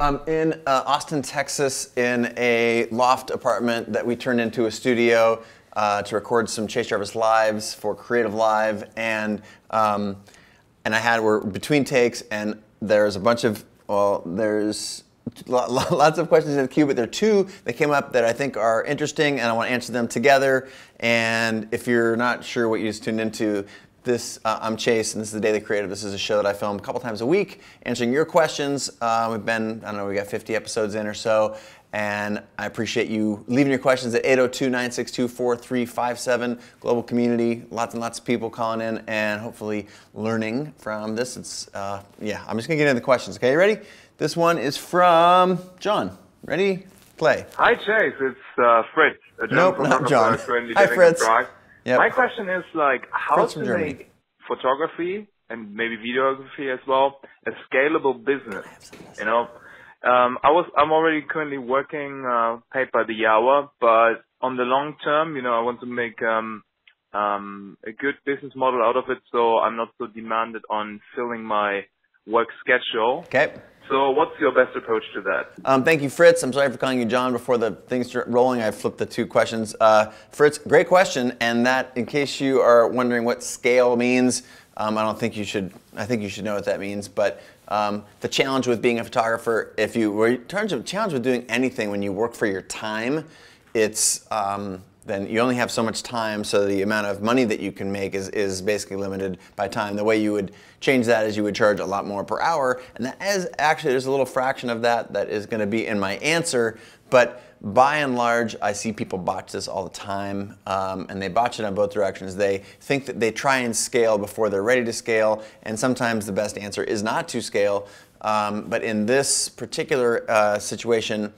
I'm in Austin, Texas, in a loft apartment that we turned into a studio to record some Chase Jarvis lives for Creative Live, and we're between takes, and there's a bunch of, well, there's lots of questions in the queue, but there are two that came up that I think are interesting, and I want to answer them together. And if you're not sure what you just tuned into, this, I'm Chase, and this is The Daily Creative. This is a show that I film a couple times a week, answering your questions. We've been, I don't know, we got 50 episodes in or so, and I appreciate you leaving your questions at 802-962-4357. Global community, lots and lots of people calling in, and hopefully learning from this. It's, yeah, I'm just gonna get into the questions, okay, you ready? This one is from John. Ready? Play. Hi, Chase. It's Fritz. Nope, not John. Hi, Fritz. Yep. My question is, like, how to make photography and maybe videography as well a scalable business. You know, I'm already currently working paid by the hour, but on the long term, you know, I want to make a good business model out of it, so I'm not so demanded on filling my work schedule. Okay. So what's your best approach to that? Thank you, Fritz. I'm sorry for calling you John before the things rolling. I flipped the two questions. Fritz, great question. And that, in case you are wondering what scale means, I don't think you should, I think you should know what that means. But the challenge with being a photographer, if you were in terms of challenge with doing anything when you work for your time, it's then you only have so much time, so the amount of money that you can make is basically limited by time. The way you would change that is you would charge a lot more per hour, and that is actually, there's a little fraction of that that is gonna be in my answer, but by and large, I see people botch this all the time, and they botch it on both directions. They think that they try and scale before they're ready to scale, and sometimes the best answer is not to scale, but in this particular situation,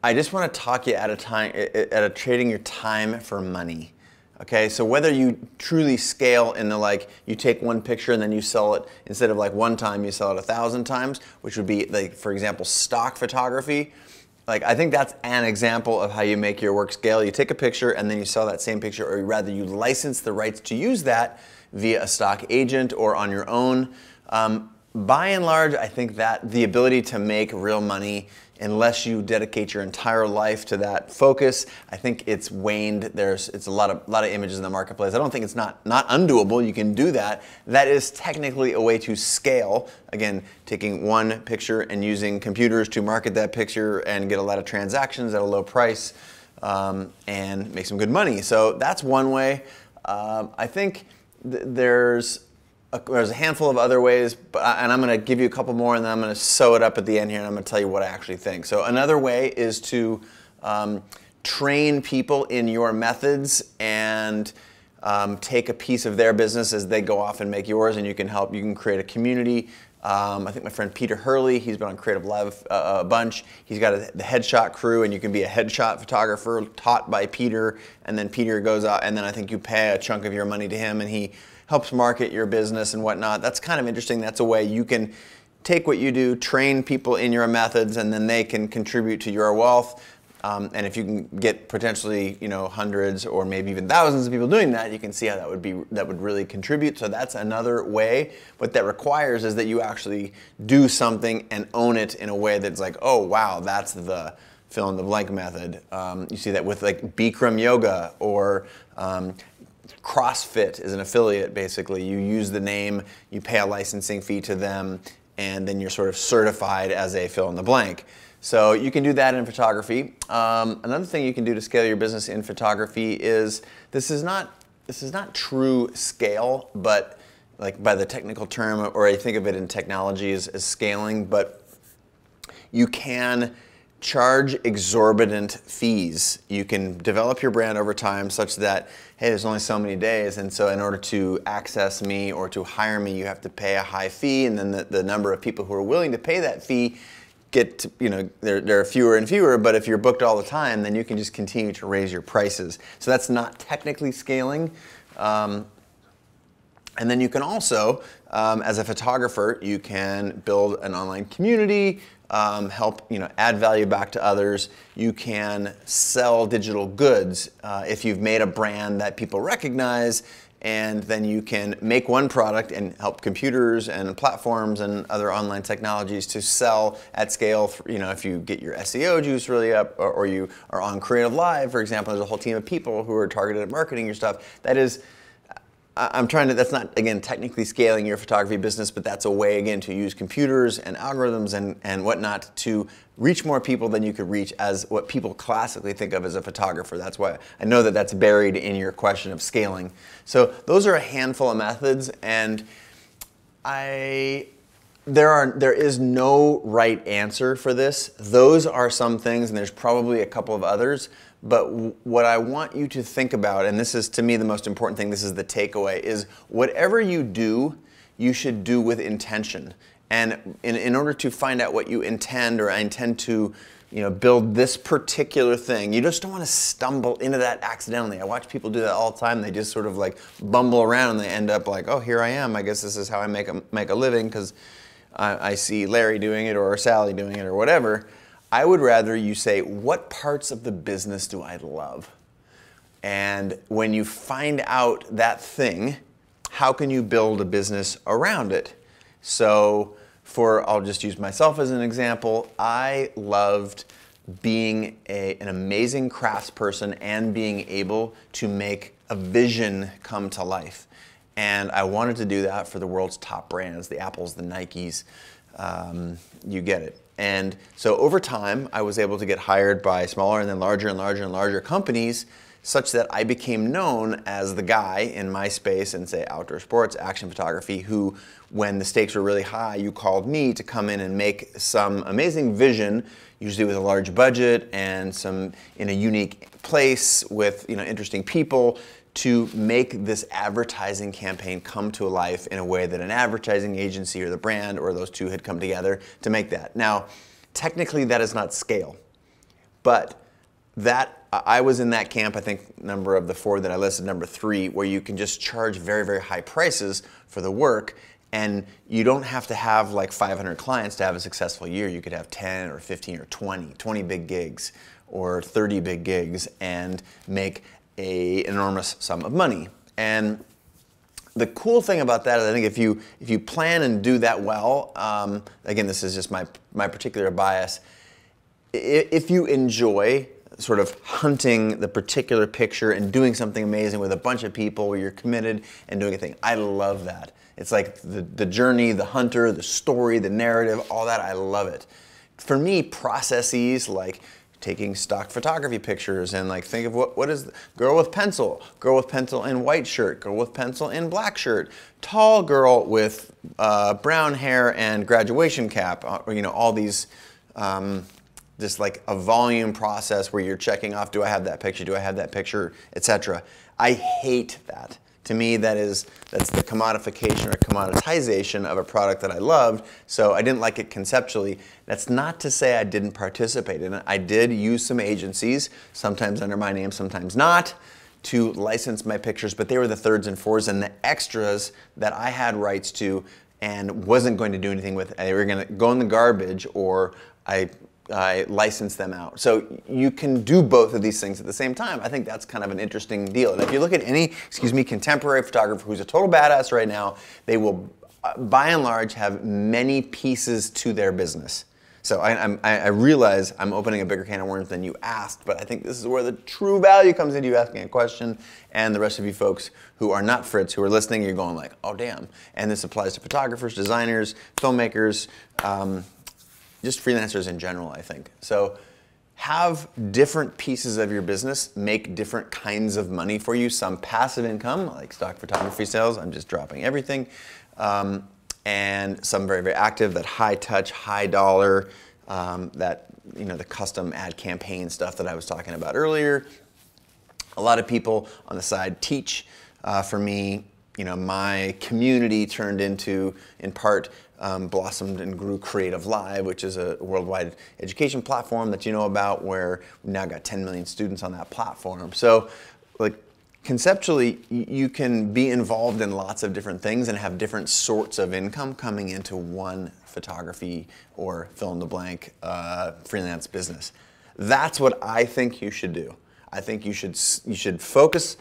I just want to talk you out of time, trading your time for money. Okay, so whether you truly scale in the, like, you take one picture and then you sell it, instead of like one time, you sell it 1,000 times, which would be like, for example, stock photography. Like, I think that's an example of how you make your work scale. You take a picture and then you sell that same picture, or rather you license the rights to use that via a stock agent or on your own. By and large, I think that the ability to make real money, unless you dedicate your entire life to that focus, I think it's waned. It's a lot of images in the marketplace. I don't think it's not undoable. You can do that. That is technically a way to scale. Again, taking one picture and using computers to market that picture and get a lot of transactions at a low price and make some good money. So that's one way. I think there's a handful of other ways, but, and I'm going to give you a couple more, and then I'm going to sew it up at the end here, and I'm going to tell you what I actually think. So another way is to train people in your methods and take a piece of their business as they go off and make yours, and you can help. You can create a community. I think my friend Peter Hurley, he's been on Creative Live a bunch. He's got the Headshot Crew, and you can be a headshot photographer taught by Peter, and then Peter goes out, and then I think you pay a chunk of your money to him, and he helps market your business and whatnot. That's kind of interesting. That's a way you can take what you do, train people in your methods, and then they can contribute to your wealth. And if you can get potentially, you know, hundreds or maybe even thousands of people doing that, you can see how that would be, that would really contribute. So that's another way. What that requires is that you actually do something and own it in a way that's like, oh wow, that's the fill in the blank method. You see that with like Bikram yoga, or CrossFit is an affiliate, basically. You use the name, you pay a licensing fee to them, and then you're sort of certified as a fill in the blank. So you can do that in photography. Another thing you can do to scale your business in photography is, this is not true scale, but like by the technical term, or I think of it in technology as scaling, but you can charge exorbitant fees. You can develop your brand over time such that, hey, there's only so many days, and so in order to access me or to hire me, you have to pay a high fee, and then the number of people who are willing to pay that fee get to, you know, there are fewer and fewer, but if you're booked all the time, then you can just continue to raise your prices. So that's not technically scaling. And then you can also, as a photographer, you can build an online community, help, you know, add value back to others. You can sell digital goods if you've made a brand that people recognize and then you can make one product and help computers and platforms and other online technologies to sell at scale. You know, if you get your SEO juice really up, or you are on Creative Live, for example, there's a whole team of people who are targeted at marketing your stuff. That is, that's not, again, technically scaling your photography business, but that's a way, again, to use computers and algorithms and whatnot to reach more people than you could reach as what people classically think of as a photographer. That's why I know that that's buried in your question of scaling. So those are a handful of methods, and there is no right answer for this. Those are some things, and there's probably a couple of others. But what I want you to think about, and this is to me the most important thing, this is the takeaway, is whatever you should do with intention. And in order to find out what you intend, or I intend to, you know, build this particular thing, you just don't want to stumble into that accidentally. I watch people do that all the time. They just sort of like bumble around and they end up like, oh, here I am. I guess this is how I make a living because I see Larry doing it or Sally doing it or whatever. I would rather you say, what parts of the business do I love? And when you find out that thing, how can you build a business around it? So I'll just use myself as an example. I loved being an amazing craftsperson and being able to make a vision come to life. And I wanted to do that for the world's top brands, the Apples, the Nikes, you get it. And so over time, I was able to get hired by smaller and then larger and larger and larger companies, such that I became known as the guy in my space in, say, outdoor sports, action photography, who, when the stakes were really high, you called me to come in and make some amazing vision, usually with a large budget and some in a unique place with, you know, interesting people, to make this advertising campaign come to life in a way that an advertising agency or the brand or those two had come together to make that. Now, technically that is not scale, but that I was in that camp, I think number of the four that I listed, number three, where you can just charge very, very high prices for the work, and you don't have to have like 500 clients to have a successful year. You could have 10 or 15 or 20 big gigs or 30 big gigs and make an enormous sum of money. And the cool thing about that is, I think if you plan and do that well, again, this is just my particular bias, if you enjoy sort of hunting the particular picture and doing something amazing with a bunch of people where you're committed and doing a thing. I love that. It's like the journey, the hunter, the story, the narrative, all that, I love it. For me, processes like taking stock photography pictures and like think of what is girl with pencil in white shirt, girl with pencil in black shirt, tall girl with brown hair and graduation cap, you know, all these, just like a volume process where you're checking off, do I have that picture, do I have that picture, etc. I hate that. To me, that's the commodification or commoditization of a product that I loved, so I didn't like it conceptually. That's not to say I didn't participate in it. I did use some agencies, sometimes under my name, sometimes not, to license my pictures, but they were the thirds and fours and the extras that I had rights to and wasn't going to do anything with. They were gonna go in the garbage, or I license them out. So you can do both of these things at the same time. I think that's kind of an interesting deal. And if you look at any, contemporary photographer who's a total badass right now, they will, by and large, have many pieces to their business. So I realize I'm opening a bigger can of worms than you asked, but I think this is where the true value comes into you asking a question, and the rest of you folks who are not Fritz, who are listening, you're going like, oh damn. And this applies to photographers, designers, filmmakers, just freelancers in general, I think. So have different pieces of your business make different kinds of money for you, some passive income, like stock photography sales, I'm just dropping everything, and some very, very active, that high touch, high dollar, that, you know, the custom ad campaign stuff that I was talking about earlier. A lot of people on the side teach. For me, you know, my community turned into, in part, blossomed and grew Creative Live, which is a worldwide education platform that you know about, where we've now got 10 million students on that platform. So like conceptually, you can be involved in lots of different things and have different sorts of income coming into one photography or fill in the blank freelance business. That's what I think you should do. I think you should focus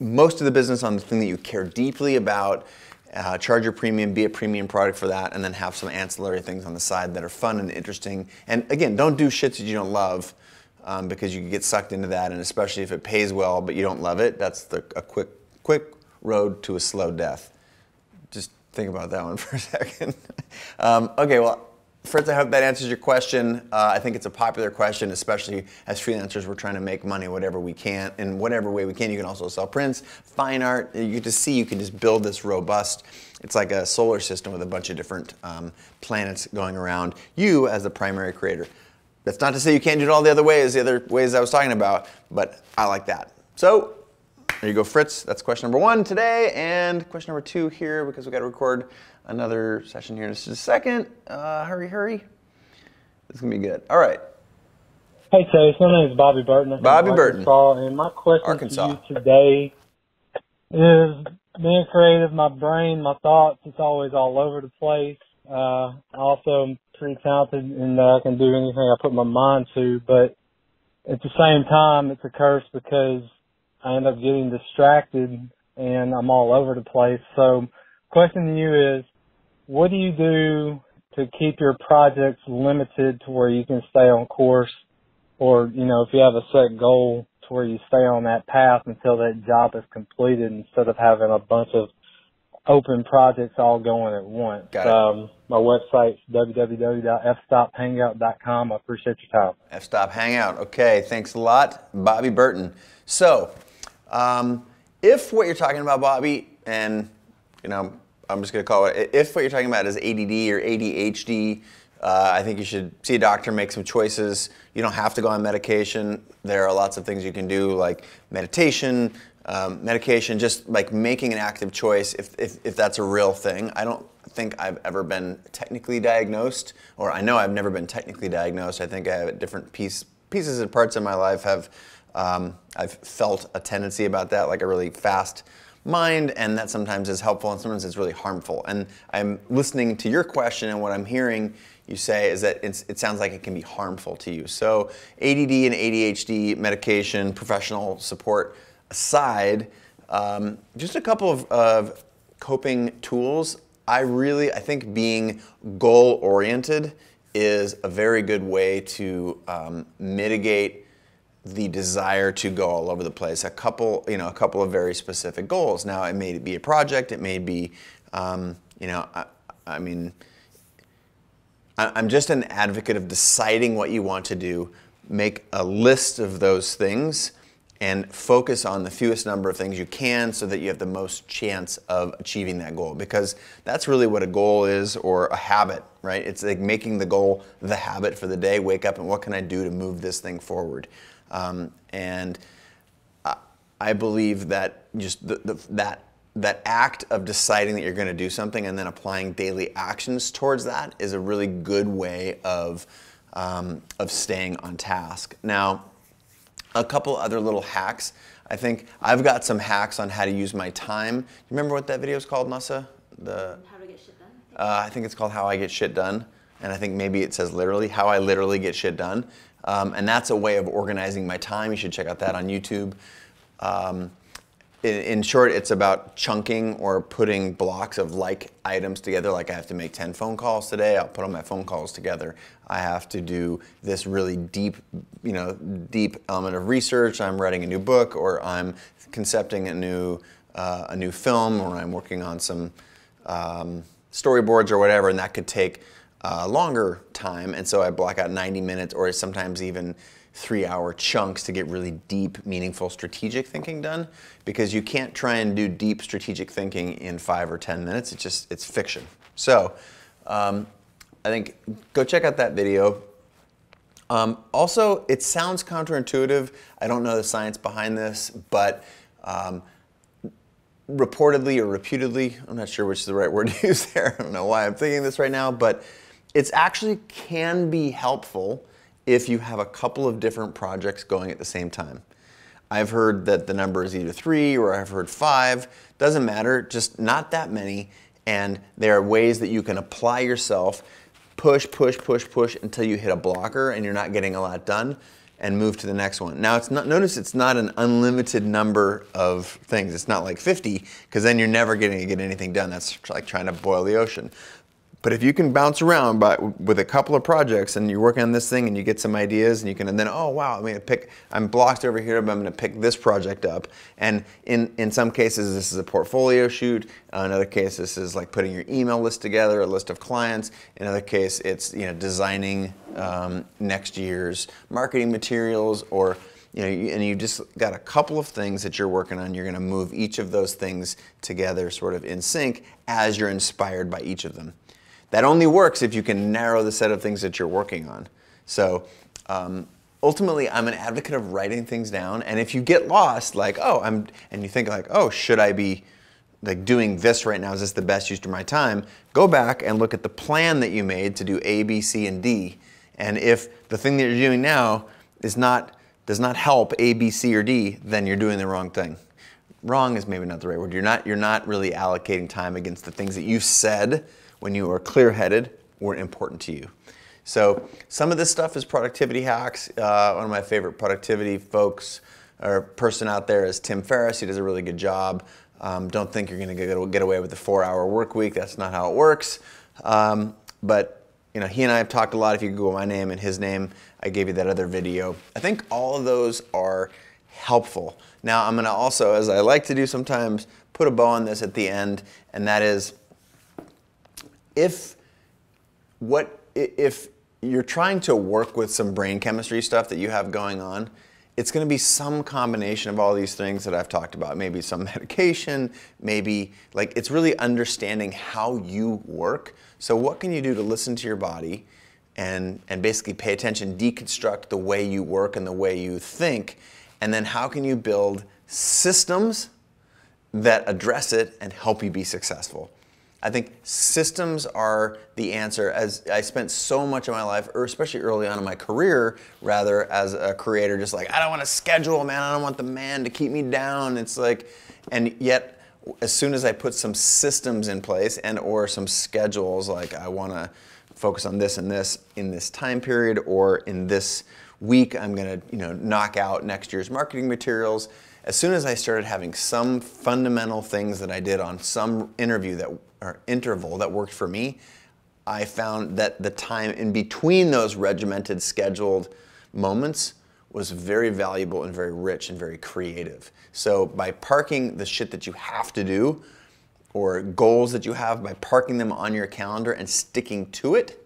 most of the business on the thing that you care deeply about, charge your premium, be a premium product for that, and then have some ancillary things on the side that are fun and interesting. And again, don't do shit that you don't love, because you can get sucked into that, and especially if it pays well but you don't love it, that's a quick road to a slow death. Just think about that one for a second. Okay, well, Fritz, I hope that answers your question. I think it's a popular question, especially as freelancers. We're trying to make money whatever we can, in whatever way we can. You can also sell prints, fine art. You get to see, you can just build this robust, it's like a solar system with a bunch of different planets going around you as the primary creator. That's not to say you can't do it all the other ways, I was talking about, but I like that. So, there you go, Fritz. That's question number one today, and question number two here, because we got to record another session here in just a second. Hurry. This is going to be good. All right. Hey, Chase. My name is Bobby Burton. I'm Bobby Burton. And my question to you today is, being creative, my brain, my thoughts, it's always all over the place. Also, I'm pretty talented and I can do anything I put my mind to, but at the same time, it's a curse because I end up getting distracted and I'm all over the place. So question to you is, what do you do to keep your projects limited to where you can stay on course, or, you know, if you have a set goal to where you stay on that path until that job is completed, instead of having a bunch of open projects all going at once? My website's www.fstophangout.com. I appreciate your time. F-Stop Hangout. Okay, thanks a lot, Bobby Burton. So, if what you're talking about, Bobby, and, you know, I'm just going to call it, if what you're talking about is ADD or ADHD, I think you should see a doctor, make some choices. You don't have to go on medication. There are lots of things you can do, like meditation, just like making an active choice, if that's a real thing. I don't think I've ever been technically diagnosed, or I know I've never been technically diagnosed. I think I have different pieces and parts of my life have, I've felt a tendency about that, like a really fast mind, and that sometimes is helpful and sometimes it's really harmful. And I'm listening to your question, and what I'm hearing you say is that it sounds like it can be harmful to you. So ADD and ADHD, medication, professional support aside, just a couple of coping tools. I think being goal-oriented is a very good way to mitigate the desire to go all over the place. A couple of very specific goals. Now, it may be a project, it may be, I'm just an advocate of deciding what you want to do. Make a list of those things and focus on the fewest number of things you can so that you have the most chance of achieving that goal, because that's really what a goal is, or a habit, right? It's like making the goal the habit for the day. Wake up and what can I do to move this thing forward? And I believe that just that act of deciding that you're going to do something and then applying daily actions towards that is a really good way of staying on task. Now, a couple other little hacks. I think I've got some hacks on how to use my time. Do you remember what that video is called, Masa? How to Get Shit Done? I think it's called How I Get Shit Done. And I think maybe it says literally, How I Literally Get Shit Done. And that's a way of organizing my time. You should check out that on YouTube. In short, it's about chunking or putting blocks of like items together. Like, I have to make 10 phone calls today, I'll put all my phone calls together. I have to do this really deep, deep element of research. I'm writing a new book, or I'm concepting a new film, or I'm working on some storyboards or whatever, and that could take longer time, and so I block out 90 minutes or sometimes even 3-hour chunks to get really deep, meaningful, strategic thinking done, because you can't try and do deep strategic thinking in 5 or 10 minutes. It's fiction. So I think go check out that video. Also, it sounds counterintuitive. I don't know the science behind this, but reportedly or reputedly, I'm not sure which is the right word to use there. I don't know why I'm thinking this right now, but it's actually can be helpful if you have a couple of different projects going at the same time. I've heard that the number is either 3 or I've heard 5. Doesn't matter, just not that many. And there are ways that you can apply yourself, push, push, push, push until you hit a blocker and you're not getting a lot done. and move to the next one. Now it's not, notice it's not an unlimited number of things. It's not like 50, because then you're never going to get anything done. That's like trying to boil the ocean. But if you can bounce around with a couple of projects and you're working on this thing and you get some ideas and you can, and then, oh wow, I'm gonna pick, I'm blocked over here, but I'm gonna pick this project up. And in some cases, this is a portfolio shoot. In other cases, this is like putting your email list together, a list of clients. In other case, it's, you know, designing next year's marketing materials, or, you know, and you've just got a couple of things that you're working on. You're gonna move each of those things together sort of in sync as you're inspired by each of them. That only works if you can narrow the set of things that you're working on. So ultimately, I'm an advocate of writing things down. And if you get lost, like, oh, and you think like, oh, should I be like doing this right now? Is this the best use of my time? Go back and look at the plan that you made to do A, B, C, and D. And if the thing that you're doing now is does not help A, B, C, or D, then you're doing the wrong thing. Wrong is maybe not the right word. You're not really allocating time against the things that you said when you are clear-headed were important to you. So some of this stuff is productivity hacks. One of my favorite productivity folks or person out there is Tim Ferriss. He does a really good job. Don't think you're gonna get away with the 4-hour work week. That's not how it works. But you know, he and I have talked a lot. If you Google my name and his name, I gave you that other video. I think all of those are helpful. Now I'm gonna also, as I like to do sometimes, put a bow on this at the end, and that is, if you're trying to work with some brain chemistry stuff that you have going on, it's going to be some combination of all these things that I've talked about. Maybe some medication, maybe like it's really understanding how you work. So what can you do to listen to your body and basically pay attention, deconstruct the way you work and the way you think, and then how can you build systems that address it and help you be successful? I think systems are the answer, as I spent so much of my life, or especially early on in my career, rather, as a creator, just like, I don't want to schedule, man, I don't want the man to keep me down. It's like, and yet, as soon as I put some systems in place and or some schedules, like I want to focus on this and this in this time period, or in this week, I'm going to, you know, knock out next year's marketing materials. As soon as I started having some fundamental things that I did on some interval that worked for me, I found that the time in between those regimented, scheduled moments was very valuable and very rich and very creative. So by parking the shit that you have to do or goals that you have, by parking them on your calendar and sticking to it,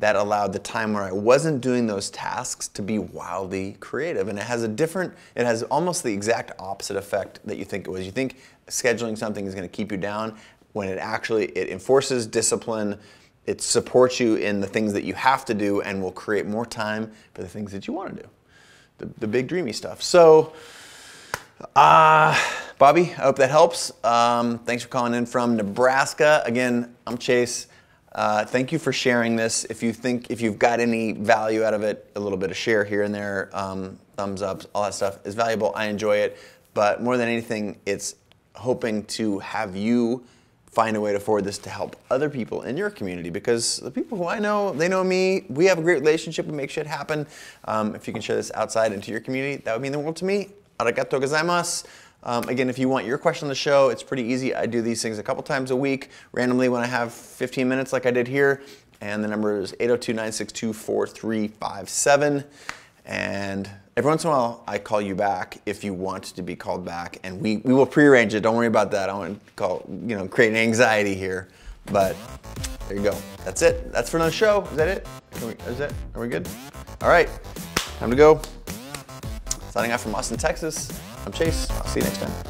that allowed the time where I wasn't doing those tasks to be wildly creative. And it has a different, it has almost the exact opposite effect that you think it was. You think scheduling something is gonna keep you down, when it actually, it enforces discipline, it supports you in the things that you have to do, and will create more time for the things that you wanna do. The big dreamy stuff. So, Bobby, I hope that helps. Thanks for calling in from Nebraska. Again, I'm Chase. Thank you for sharing this. If you've got any value out of it, a little bit of share here and there, thumbs ups, all that stuff is valuable. I enjoy it, but more than anything, it's hoping to have you find a way to forward this to help other people in your community, because the people who I know, they know me, we have a great relationship, we make shit happen. If you can share this outside into your community, that would mean the world to me. Arigatou gozaimasu. Again, if you want your question on the show, it's pretty easy. I do these things a couple times a week, randomly when I have 15 minutes like I did here, and the number is 802-962-4357. And every once in a while, I call you back if you want to be called back, and we will prearrange it. Don't worry about that. I don't want to create anxiety here, but there you go. That's it. That's for another show. Is that it? Are we good? All right, time to go. Signing off from Austin, Texas. I'm Chase. I'll see you next time.